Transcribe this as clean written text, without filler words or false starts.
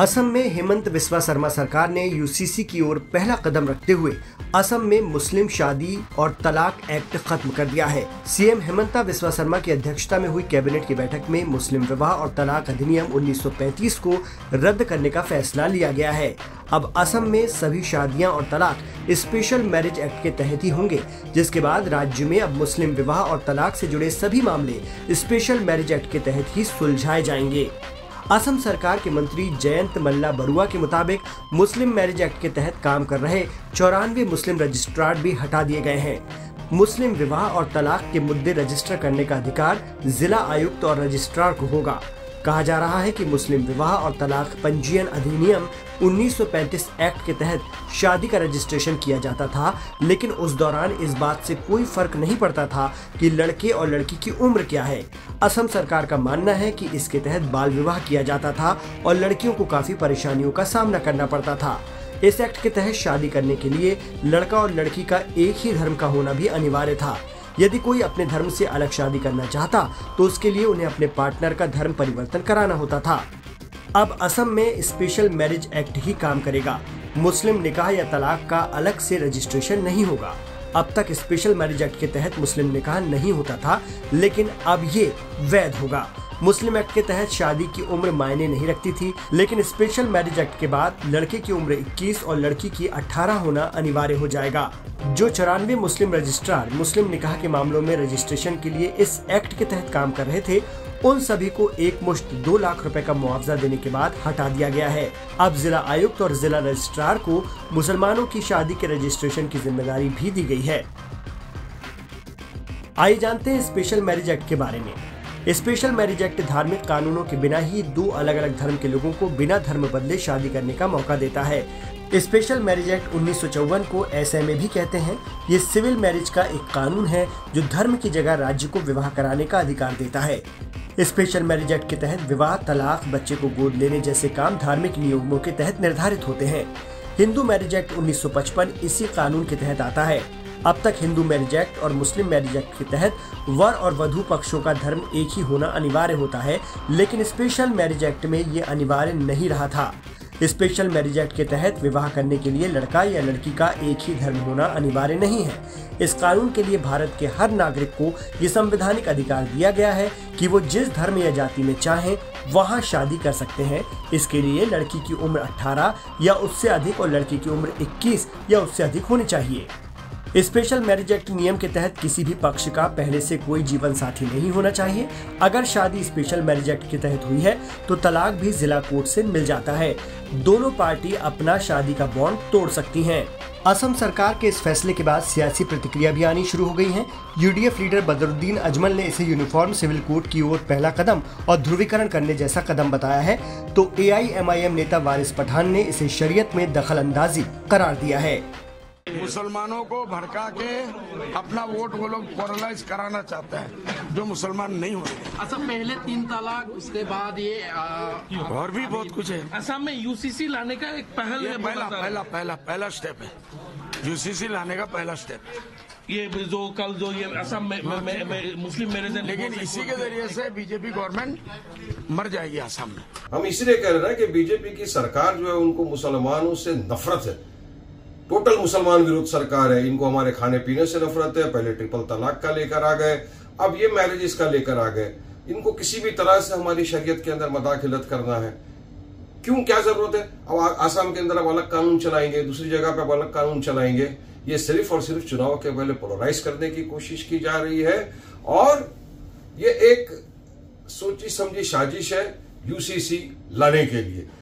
असम में हिमंता बिस्व सरमा सरकार ने यूसीसी की ओर पहला कदम रखते हुए असम में मुस्लिम शादी और तलाक एक्ट खत्म कर दिया है। सीएम हिमंता बिस्व सरमा की अध्यक्षता में हुई कैबिनेट की बैठक में मुस्लिम विवाह और तलाक अधिनियम 1935 को रद्द करने का फैसला लिया गया है। अब असम में सभी शादियां और तलाक स्पेशल मैरिज एक्ट के तहत ही होंगे, जिसके बाद राज्य में अब मुस्लिम विवाह और तलाक से जुड़े सभी मामले स्पेशल मैरिज एक्ट के तहत ही सुलझाए जाएंगे। असम सरकार के मंत्री जयंत मल्ला बरुआ के मुताबिक मुस्लिम मैरिज एक्ट के तहत काम कर रहे 94 मुस्लिम रजिस्ट्रार भी हटा दिए गए हैं। मुस्लिम विवाह और तलाक के मुद्दे रजिस्टर करने का अधिकार जिला आयुक्त और रजिस्ट्रार को होगा। कहा जा रहा है कि मुस्लिम विवाह और तलाक पंजीयन अधिनियम 1935 एक्ट के तहत शादी का रजिस्ट्रेशन किया जाता था, लेकिन उस दौरान इस बात से कोई फर्क नहीं पड़ता था कि लड़के और लड़की की उम्र क्या है। असम सरकार का मानना है कि इसके तहत बाल विवाह किया जाता था और लड़कियों को काफी परेशानियों का सामना करना पड़ता था। इस एक्ट के तहत शादी करने के लिए लड़का और लड़की का एक ही धर्म का होना भी अनिवार्य था। यदि कोई अपने धर्म से अलग शादी करना चाहता तो उसके लिए उन्हें अपने पार्टनर का धर्म परिवर्तन कराना होता था। अब असम में स्पेशल मैरिज एक्ट ही काम करेगा। मुस्लिम निकाह या तलाक का अलग से रजिस्ट्रेशन नहीं होगा। अब तक स्पेशल मैरिज एक्ट के तहत मुस्लिम निकाह नहीं होता था, लेकिन अब ये वैध होगा। मुस्लिम एक्ट के तहत शादी की उम्र मायने नहीं रखती थी, लेकिन स्पेशल मैरिज एक्ट के बाद लड़के की उम्र 21 और लड़की की 18 होना अनिवार्य हो जाएगा। जो 94 मुस्लिम रजिस्ट्रार मुस्लिम निकाह के मामलों में रजिस्ट्रेशन के लिए इस एक्ट के तहत काम कर रहे थे, उन सभी को एकमुश्त 2 लाख रुपए का मुआवजा देने के बाद हटा दिया गया है। अब जिला आयुक्त और जिला रजिस्ट्रार को मुसलमानों की शादी के रजिस्ट्रेशन की जिम्मेदारी भी दी गई है। आइए जानते हैं स्पेशल मैरिज एक्ट के बारे में। स्पेशल मैरिज एक्ट धार्मिक कानूनों के बिना ही 2 अलग-अलग धर्म के लोगों को बिना धर्म बदले शादी करने का मौका देता है। स्पेशल मैरिज एक्ट 1954 को एसएमए भी कहते हैं। ये सिविल मैरिज का एक कानून है जो धर्म की जगह राज्य को विवाह कराने का अधिकार देता है। स्पेशल मैरिज एक्ट के तहत विवाह, तलाक, बच्चे को गोद लेने जैसे काम धार्मिक नियमों के तहत निर्धारित होते हैं। हिंदू मैरिज एक्ट 1955 इसी कानून के तहत आता है। अब तक हिंदू मैरिज एक्ट और मुस्लिम मैरिज एक्ट के तहत वर और वधू पक्षों का धर्म एक ही होना अनिवार्य होता है, लेकिन स्पेशल मैरिज एक्ट में ये अनिवार्य नहीं रहा था। स्पेशल मैरिज एक्ट के तहत विवाह करने के लिए लड़का या लड़की का एक ही धर्म होना अनिवार्य नहीं है। इस कानून के लिए भारत के हर नागरिक को ये संवैधानिक अधिकार दिया गया है कि वो जिस धर्म या जाति में चाहें वहाँ शादी कर सकते हैं। इसके लिए लड़की की उम्र 18 या उससे अधिक और लड़की की उम्र 21 या उससे अधिक होनी चाहिए। स्पेशल मैरिज एक्ट नियम के तहत किसी भी पक्ष का पहले से कोई जीवन साथी नहीं होना चाहिए। अगर शादी स्पेशल मैरिज एक्ट के तहत हुई है तो तलाक भी जिला कोर्ट से मिल जाता है। दोनों पार्टी अपना शादी का बॉन्ड तोड़ सकती हैं। असम सरकार के इस फैसले के बाद सियासी प्रतिक्रिया भी आनी शुरू हो गई है। यूडीएफ लीडर बदरुद्दीन अजमल ने इसे यूनिफॉर्म सिविल कोड की ओर पहला कदम और ध्रुवीकरण करने जैसा कदम बताया है, तो एआईएमआईएम नेता वारिस पठान ने इसे शरीयत में दखलअंदाजी करार दिया है। मुसलमानों को भड़का के अपना वोट वो लोग पोलराइज कराना चाहते हैं जो मुसलमान नहीं होते। असम पहले 3 तलाक, उसके बाद ये और भी बहुत कुछ है। असम में यूसीसी लाने का एक पहल है, पहला स्टेप है। यूसीसी लाने का पहला स्टेप ये जो कल जो ये असम में मुस्लिम मैरिज, लेकिन इसी के जरिए से बीजेपी गवर्नमेंट मर जाएगी असम में। हम इसलिए कह रहे हैं कि बीजेपी की सरकार जो है उनको मुसलमानों से नफरत है। टोटल मुसलमान विरोध सरकार है। इनको हमारे खाने पीने से नफरत है। पहले ट्रिपल तलाक का लेकर आ गए, अब ये मैरिजेस का लेकर आ गए। इनको किसी भी तरह से हमारी शरीयत के अंदर मदाखिलत करना है। क्यों, क्या जरूरत है? अब आसाम के अंदर अब अलग कानून चलाएंगे, दूसरी जगह पे अब अलग कानून चलाएंगे। ये सिर्फ और सिर्फ चुनाव के पहले पोलराइज करने की कोशिश की जा रही है और ये एक सोची समझी साजिश है यूसीसी लाने के लिए।